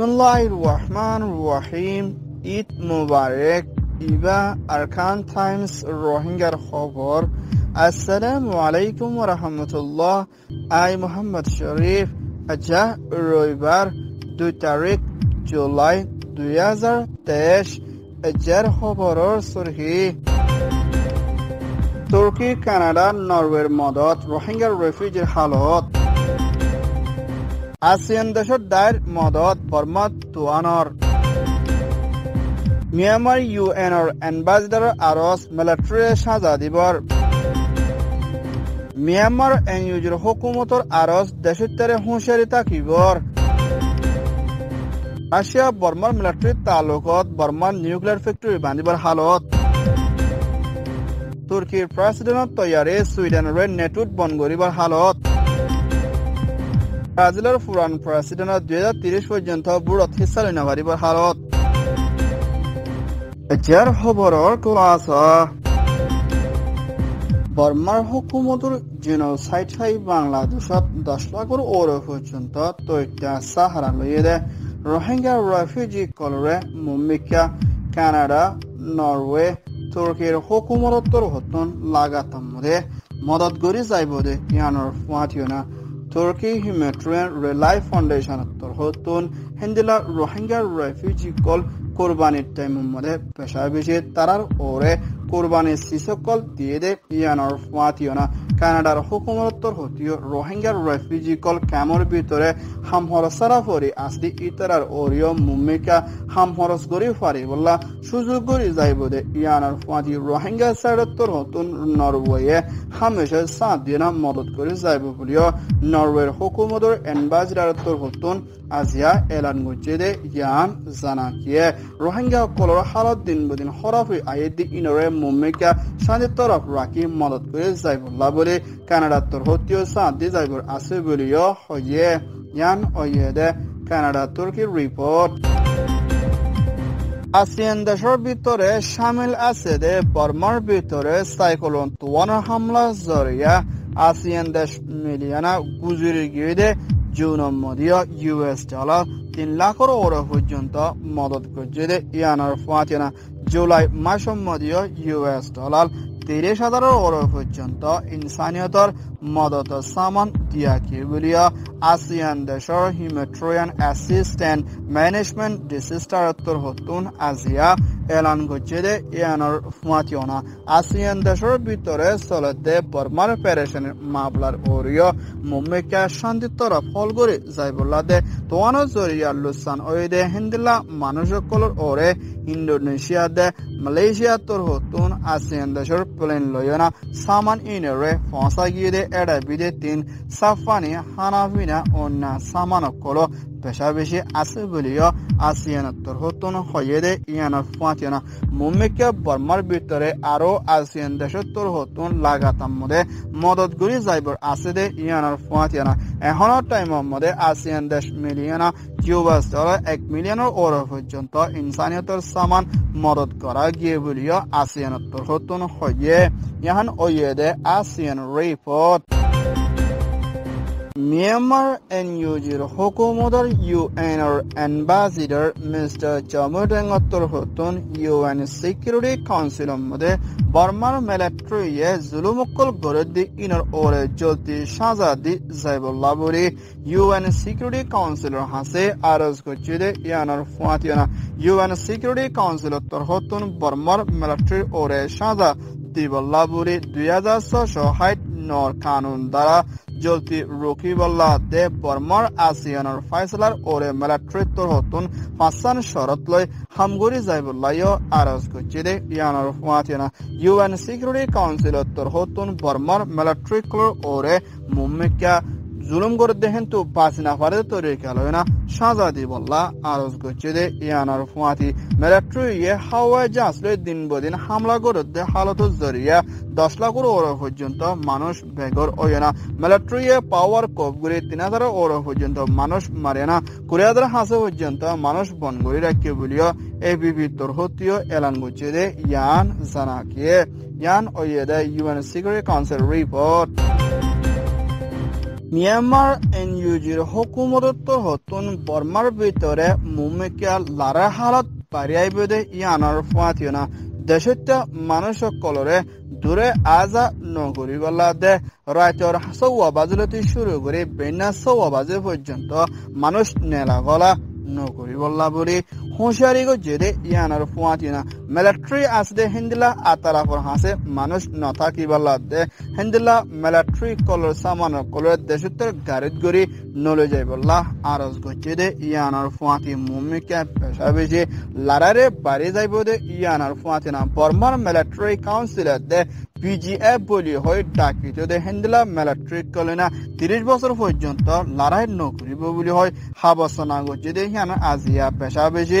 Bismillahirrahmanirrahim. İd mübarek. İba ArakanTimes Rohingya haber. Assalamu alaikum ve rahmetullah. Ay Muhammed Şerif. Aja Roybar 2 tarik July 2023. Ajar haberer surhi. Türkiye, Kanada, Norveç madad Rohingya refugee halat. ASEAN desher dair madad Burma tuanar. Myanmar UNR Ambassador Aros military shahzadi bar. Myanmar NUG hukumator Aros deshetere hunshari takibar. Russia Burma military talukat Burma nuclear factory bandi bar halat. Türkiye President Tayyare Sweden Red Network Bongoribar halat. Brazil Furan President 2030 পর্যন্ত বুড়ত হিসা লইনাবারিবার halat. এছার খবরর ক্লাস বর্মার হুকুমতর genocide হাই বাংলাদেশত 10 লাখর ওরে পর্যন্ত তৈত্যা সাহারা লইয়ে দে রোহিঙ্গা রিফিউজি কলরে মুম্বিকা Canada Norway Türkiye hükümetleri hutun lagatamde madadgori zaybode yanor fuatiyona Türkiye Humanitarian Relief Foundation hutun hindila Rohingya refugee kol kurbani taymumade peshabije tarar ore kurbani sisokol diyede yanor fuatiyona Kanada hükümetleri hutiyo Rohingya refugee kol kamor bitore hamhorasara fori asli itarar oryo mummeka hamhorasgori fari bolla shuzugori zaybode yanar fadi Rohingya sarattor hotun Norveçe hamesha sadina madadgori zaybobliyo Norveç hükümetleri embajdarattor hotun azya elan gojede yan zanakiye Rohingya kolor halat din budin horafi ayedi inore mummeka shadi taraf raki madadgori zaybolla Kanada Turhotiyo Sandi Zaybur Asibulyo Hoye Yan Oyede Kanada Turki Report ASEAN deshor bitore Shamil Asede Burmar bitore Cyclone Tuana hamla zoriya ASEAN desh miliana guzurigide Juno Modia US$ 3 lakh euro hujunta madad kujede yanar fatina July mashom modia US$ 30,000 euro hujunta insaniyator madad saman diaki bulia ASEAN deshor humanitarian assistance management disaster hotun azia elan kujede yanar fatina ASEAN deshor bitore solade Burma operation mablar oryo mummeka shanti taraf Holgori Zaybolade Tuana Zoria Lusan Oide Hindila Manujo Color Ore Indonesia de Malaysia Turhotun ASEAN Dashur Plain Loyona Saman Inere Fonsagide Edabide Tin Safani Hanavina Ona Samano Colo Peshabishi Asibulio ASEAN Turhotun Hoyede Iana Fatiana Mumika Burma Bitore Aro ASEAN Dashur Turhotun Lagatamude Modot Guri Zybor Aside Iana Fatiana Ehona Time মধ্যে ASEAN দেশ মিলিয়না US$ 1 million euro পর্যন্ত ইনসানিয়তর সামান মদদ করা গিয়ে বলিও ASEAN তরহতন হয়ে ইহান ওয়েদে ASEAN রিপোর্ট Myanmar NUG'র হুকুমতর UN'র অ্যাম্বাসেডর মিস্টার চমুডেঙ্গর তরহতন UN সিকিউরিটি কাউন্সিলর মধ্যে বর্মার মিলিটারিয়ে জুলুমকল গরদি ইনর ওরে জ্বলতি সাজাদি জাইবুল্লাহ বরি UN সিকিউরিটি কাউন্সিলর হাসে আরজ করছিদে ইয়ানর ফাতিনা UN সিকিউরিটি কাউন্সিলর তরহতন বর্মার মিলিটারি ওরে সাজা দিবল্লাহ বরি 2660 নর কানুন দ্বারা জ্বলতি রকিবল্লাহ দে বর্মার আসিয়ানর ফাইসলার ওরে মিলিটারি তরহতন ফাসান শরত লয় হামগুরি জাইবুল্লাহও আরজ করছিদে ইয়ানর ফাতিনা UN Security Council Turhotun Burma military ore mummika zulum gordehin tu pasina farde torikaloyna shazadi bolla aroz gochede yanar fuati military ye hawa jasle din bodin hamla gorde halato zoriya 10 lakh euro porjonto manush begor oyena military ye power cop gure 3000 euro porjonto manush marena kuriyadar hase porjonto manush bongori rakke bolio ABB Turhotiyo elan gochede yan zanakiye yan oyeda UN Security Council report Myanmar এনইউজির হকুমত হতুন বর্মার ভিতরে মুমিকা লারা হালত পারিয়াইবদে ইয়ানার ফাতিনা দেশটা মানুষ সকলরে দূরে আজা নগরীবালা দে রাতর সওয়া বাজলতি শুরু করে বেনা সওয়া বাজে পর্যন্ত মানুষ নেলা গলা নগরীবালা বলি হুঁশিয়ারি জেদে ইয়ানার ফাতিনা মিলিটারি আসদে হিন্দলা আতারাফর হাসে মানুষ নথাকিবালা দে হিন্দলা মিলিটারি কলর সামান কলর দেশতর গারিত গরি নলে যাইবালা আরজ গজেদে ইয়ানার ফাতি মুমিকা পেশাবেজি লারারে বাড়ি যাইবদে ইয়ানার ফাতিনা বর্মার মিলিটারি কাউন্সিল দে PGF বলি হয় ডাকিতে দে হিন্দলা মিলিটারি কলনা 30 বছর পর্যন্ত লারাই নকরিব বলি হয় হাবসনা গজেদে ইয়ানা আজিয়া পেশাবেজি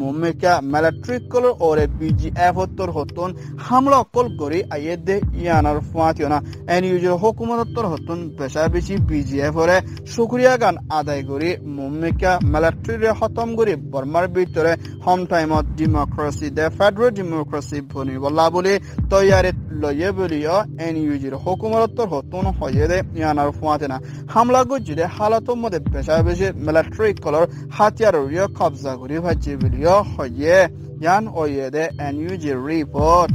মুমিকা মিলিটারি কলর ওরে PGF হত্তর হতন হামলা কল গরি আইদে ইয়ানার ফাতিনা এনইউজি হুকুমত হত্তর হতন পেশাবেজি PGF ওরে শুকরিয়া গান আদায় গরি মুমিকা মিলিটারি খতম গরি বর্মার ভিতরে হোম টাইম অফ ডেমোক্রেসি দে ফেডারেল ডেমোক্রেসি বনি বলা বলি তৈয়ারে লয়ে বলিও এনইউজির হুকুমত হতন হয়েদে ইয়ানার ফাতিনা হামলা গজিদে হালাতর মধ্যে পেশাবেজি মিলিটারি কলর হাতিয়ার রিয় কবজা গরি ভাজি বলিও হয়ে yan oyede NUG report.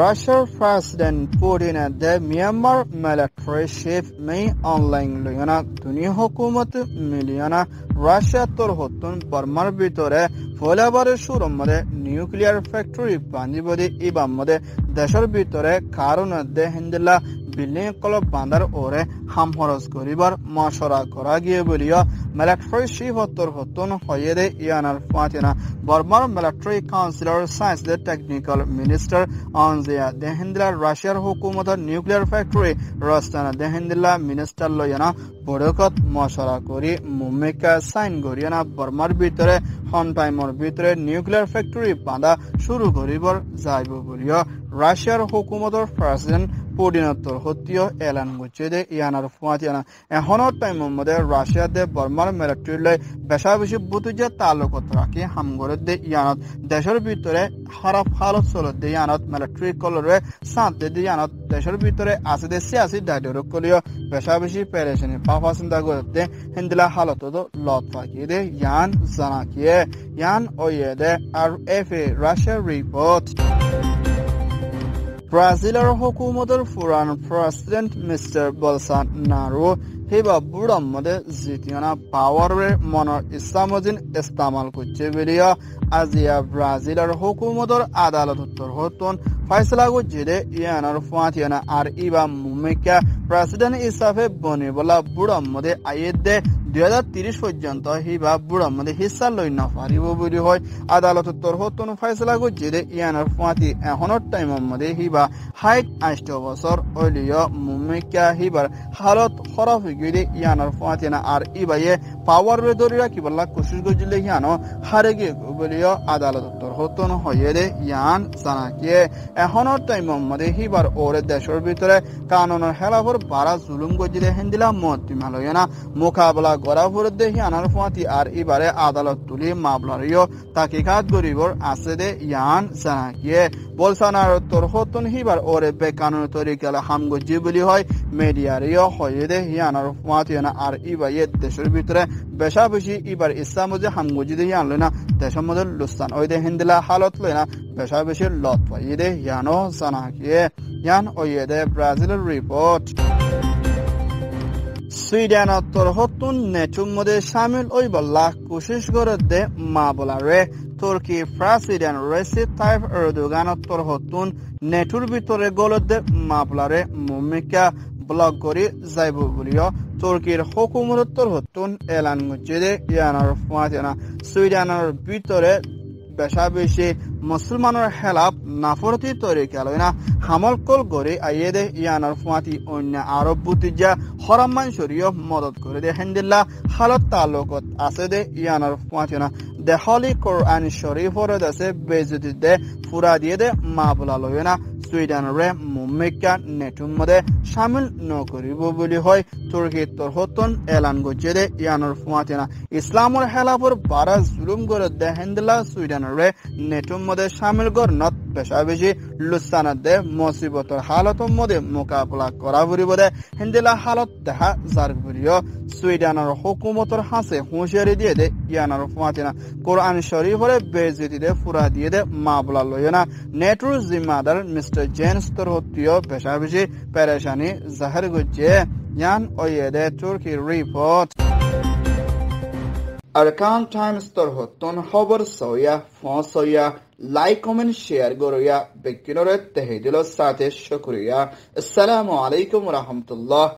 Russia President Putin de Myanmar military chief may online loyana dünya hükümeti milyana Russia torhotun Burma bitore folabar şurumade nuclear factory bandibode ibamade dashar bitore karun de hindla building কলব বান্দার ওরে হাম খরচ করিবার মশরা করা গিয়ে বলিয়া military chief হত্তর হতন হয়ে দে ইয়ানার ফাতিনা বর্মার মিলিটারি কাউন্সিলর সায়েন্স দে টেকনিক্যাল মিনিস্টার অনজিয়া দেহেন্দ্রা রাশিয়ার হুকুমতর নিউক্লিয়ার ফ্যাক্টরি রাস্তানা দেহেন্দ্রা মিনিস্টার লয়ানা বড়কত মশরা করি মুমিকা সাইন গরিয়ানা বর্মার ভিতরে হন টাইমর ভিতরে নিউক্লিয়ার ফ্যাক্টরি বাঁধা শুরু করিবার যাইব বলিয়া রাশিয়ার হুকুমতর প্রেসিডেন্ট পুটিনতর হত্য এলান গজেদে ইয়ানার ফাতিনা এখন টাইম মধ্যে রাশিয়া দে বর্মার মিলিটারি লয় বেশাবেশি বুতুজা তালুকত রাখি হামগর দে ইয়ানত দেশের ভিতরে খারাপ হালত চলত দে ইয়ানত মিলিটারি কলরে সাঁত দে ইয়ানত দেশের ভিতরে আছে দে সিয়াসি দায়িত্ব কলিও বেশাবেশি পেরেশানি পাফাসিন্দা গরতে হিন্দলা হালত লত ফাকি দে ইয়ান জানাকিয়ে ইয়ান ওয়ে দে R F A Russia report. Brazil'ar hukumadır furan President Mr. Bolsonaro heba buramade zitiyana power ve mono İslamcın istamal kucce biliyor. Aziya Brazil'ar hukumadır adalet tuttur hotun faysala kucce yanar fatiyana ariba mumika President İsafe boni bola buramade ayette 2030 পর্যন্ত হিবা বুড়ার মধ্যে হিসা লই নফারিব বলি হয় আদালত তরফতন ফয়সলা গজে ইয়ানার ফাতি এখনর টাইম মধ্যে হিবা হাইক 8 বছর ওলিয়া মুমিকা হিবার হালত খরাফ গিরে ইয়ানার ফাতিনা আর ইবায়ে পাওয়ার রে দরিরা কি বলা কোশিশ গজলে ইয়ানো হারেগে বলিয়া আদালত তরফতন হয়েরে ইয়ান সানাকে এখনর টাইম মধ্যে হিবার ওরে দেশের ভিতরে কানুনের খেলাফর বারা জুলুম গজলে হিন্দিলা মতিমালয়না মোকাবেলা গরাফরদে ইয়ানার ফাতি আর ইবারে আদালত তুলি মামলারিও তাকিকাত গরিবর আছেদে ইয়ান সানাকিয়ে বলসানার তরহতন হিবার ওরে বেকানুন তরিকাল হামগজি বলি হয় মেডিয়ারিও হয়েদে ইয়ানার ফাতি আর ইবায়ে দেশের ভিতরে বেশাবেশি ইবার ইসলামজে হামগজি দে ইয়ান লনা দেশমদ লুস্তান ওইদে হিন্দলা হালত লনা বেশাবেশি লত পাইদে ইয়ানো সানাকিয়ে ইয়ান ওয়েদে ব্রাজিলের রিপোর্ট. সুইডেন তরহতুন নেচুম মধ্যে সামিল ওই বল্লা কোশিশ করে দে মা বলারে Turkey President Recep Tayyip Erdoğan তরহতুন নেটুর ভিতরে গলত দে মা বলারে মুমিকা ব্লক করে যাইব বলিও তুর্কির হুকুমত তরহতুন এলান গজে ইয়ানার ফাতিনা সুইডেনের ভিতরে বেশাবেশি মুসলমানের খেলাফ নাফরতি তরিকালনা হামল কল গরি আইয়েদে ইয়ানার ফাতি অন্য আরব বুতিজা হরামান শরীয় মদত করে দে হিন্দিল্লা হালত তালুকত আছে দে ইয়ানার ফাতিনা দেহলি কোরআন শরীফর দাসে বেজুতি দে ফুরা দিয়ে দে মাবলা লয়না সুইডেনরে মুমিকা নেটুম মধ্যে সামিল নকরিব বলি হয় তুর্কি তরহতন এলান গজে দে ইয়ানার ফাতিনা ইসলামর খেলাফর বারা জুলুম করে দে হিন্দিল্লা সুইডেনরে নেটুম মধ্যে সামিল গর নত পেশা বেশি লুসানাতে মুসিবতর হালতর মধ্যে মোকাবিলা করা বুলিবলে হিন্দিলা হালত দেখা জারবুরিও সুইডানের হুকুমতর হাসে হুঁশিয়ারি দিয়ে দে ইয়ানার ফাতিনা কোরআন শরীফরে বেজিতি দে ফুরা দিয়ে দে মাবলা লয়না নেটর জিম্মাদার মিস্টার জেনস্তর হতিও পেশা বেশি পেরেশানি জাহির গজে ইয়ান ওয়েদে তুর্কি report ArakanTimes tarafından haber soya, fon soya, like, comment, share görüya, bekliyoruz. Tehdidiler saate şükürya. Esselamu Aleyküm ve Rahmetullah.